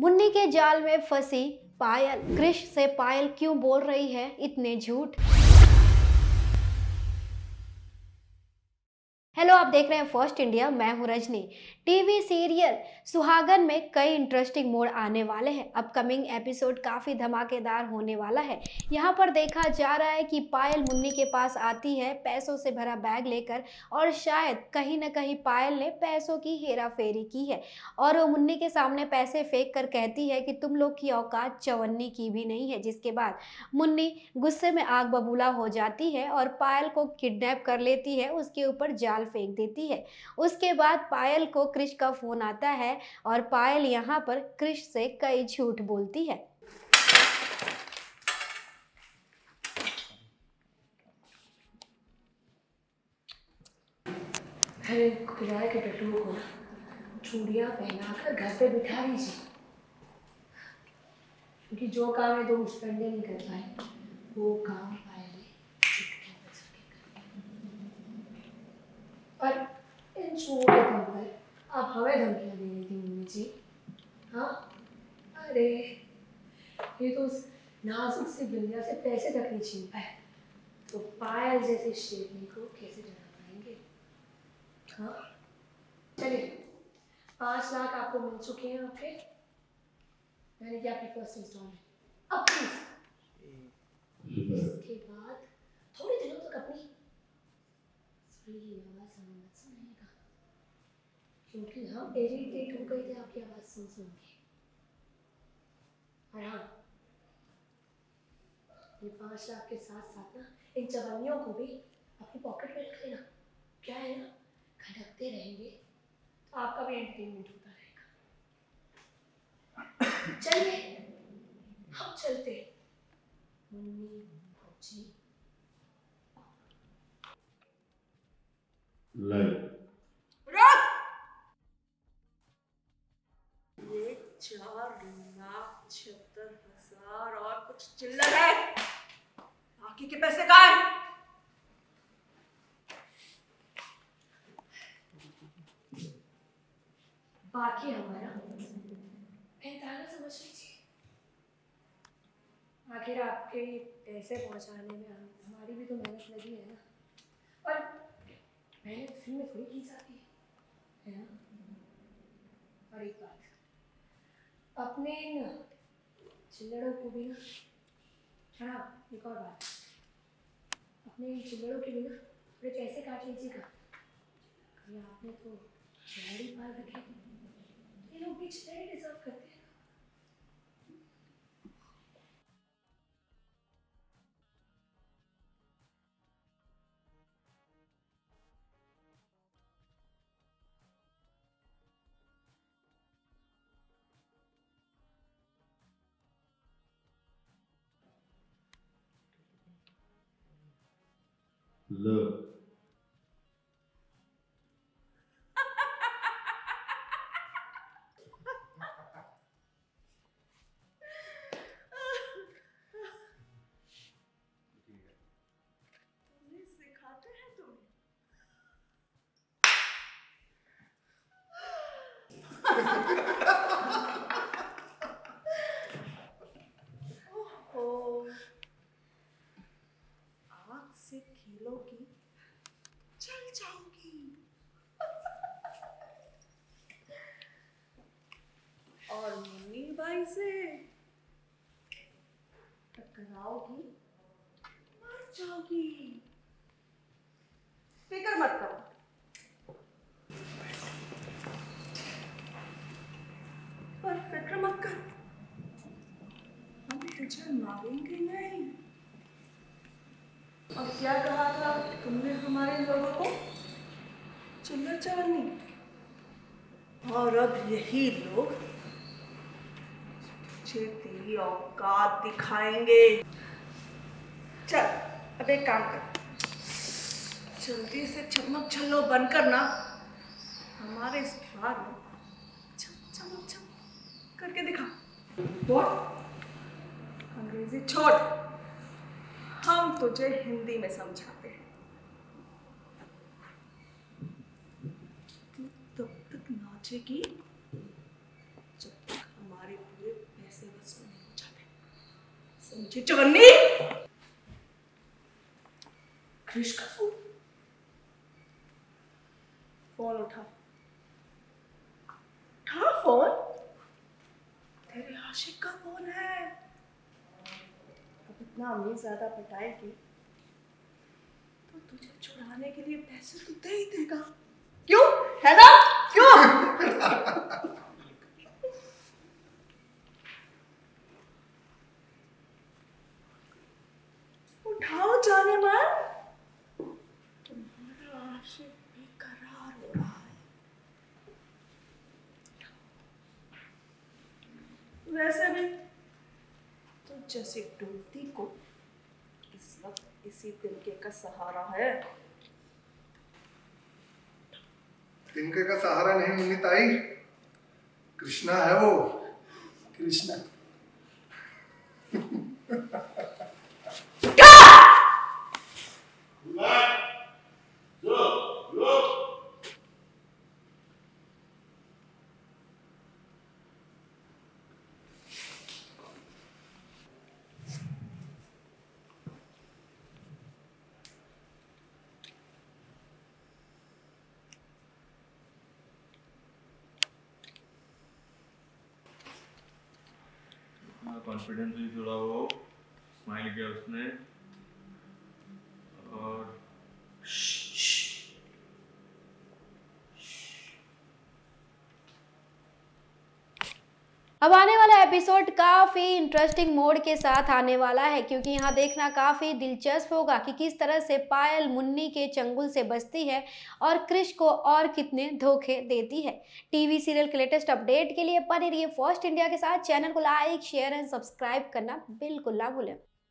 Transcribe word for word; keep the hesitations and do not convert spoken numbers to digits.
मुन्नी के जाल में फंसी पायल, कृष से पायल क्यों बोल रही है इतने झूठ। हेलो, आप देख रहे हैं फर्स्ट इंडिया, मैं हूं रजनी। टीवी सीरियल सुहागन में कई इंटरेस्टिंग मोड़ आने वाले हैं। अपकमिंग एपिसोड काफ़ी धमाकेदार होने वाला है। यहां पर देखा जा रहा है कि पायल मुन्नी के पास आती है पैसों से भरा बैग लेकर, और शायद कहीं ना कहीं पायल ने पैसों की हेराफेरी की है और वो मुन्नी के सामने पैसे फेंक कर कहती है कि तुम लोग की औकात चवन्नी की भी नहीं है। जिसके बाद मुन्नी गुस्से में आग बबूला हो जाती है और पायल को किडनैप कर लेती है, उसके ऊपर जाल फेंक देती है। उसके बाद पायल को कृष का फोन आता है और पायल यहाँ पर कृष से कई झूठ बोलती है। अरे खुदा के टट्टू को चूड़ियां पहनाकर घर पे बिठा लीजिए, क्योंकि जो काम है तो उस पर नहीं कर पाए वो काम पायल पर इन चूड़ियों के दम पर आप हमें धमकियाँ दे रही थी मुन्नी जी। हाँ, अरे ये तो उस नाजुक सी बिल्लिया से पैसे तक नहीं छीन पाए, तो पायल जैसे शेरनी को कैसे डरा पाएंगे। हाँ चलिए, पाँच लाख आपको मिल चुके हैं आपके, यानी कि आपकी फर्स्ट इंस्टॉलमेंट। अब प्लीज इसके बाद थोड़ी दिनों तक अपनी क्योंकि हम इरिटेट हो गए थे आपकी आवाज सुन सुन के। और हाँ, ये पाँच लाख के साथ साथ ना इन चवन्नियों को भी अपनी पॉकेट में रख लेना। क्या है ना, खटकते रहेंगे तो आपका भी एंटरटेनमेंट होता रहेगा। चलिए हम चलते हैं। एक चार लाख छिहत्तर हजार और कुछ चिल्लर है, बाकी के पैसे कहाँ हैं? बाकी हमारा पैंताना समझ लीजिए। आखिर आपके पैसे पहुंचाने में हमारी भी तो मेहनत लगी है ना, और मेहनत फ्री में थोड़ी की जाती है ना। और एक बात, अपने इन चिल्लड़ों को भी ना, हाँ एक और बात, अपने इन चिल्लड़ों के भी ना थोड़े पैसे काट लीजिएगा। कहीं आपने तो चिल्लड़ी पाल रखे, ये लोग भी चिल्लड़ी डिजर्व करते हैं। Love. और मुन्नी भाई से टकराओगी, मर जाओगी। फिक्र मत करो, पर फिक्र मत कर, हम तुझे मारेंगे नहीं। और क्या कहा था तुमने हमारे लोगों को? चिल्लर चवन्नी। और अब यही लोग तुझे तेरी औकात दिखाएंगे। चल अब एक काम कर, जल्दी से चमक छलो बंद करना। हमारे इस प्यार में चमक चमक चमक करके दिखा। बोल अंग्रेजी छोड़, हम तुझे हिंदी में समझाते हैं। तू तब तक नाचेगी जब तक हमारे चिचवन्नी क्रिश का फोन फोन उठा उठा फोन तेरे आशिक का फोन है। अब इतना अमीर ज्यादा पटाएगी तो तुझे चुराने के लिए पैसे तो दे ही देगा। क्यों है ना? क्यों? उठाओ जाने मार, तुम्हारा आशिक बेकरार हो रहा है। वैसे भी तो जैसे डूबती को इस वक्त इसी तिनके का सहारा है। तिनके का सहारा नहीं मुन्नी ताई, कृष्णा है वो, कृष्णा। कॉन्फिडेंस भी थोड़ा वो स्माइल किया उसने और अब आने वाला एपिसोड काफी इंटरेस्टिंग मोड के साथ आने वाला है, क्योंकि यहाँ देखना काफी दिलचस्प होगा कि किस तरह से पायल मुन्नी के चंगुल से बचती है और क्रिश को और कितने धोखे देती है। टीवी सीरियल के लेटेस्ट अपडेट के लिए बने रहिए फर्स्ट इंडिया के साथ। चैनल को लाइक शेयर एंड सब्सक्राइब करना बिल्कुल ना भूलें।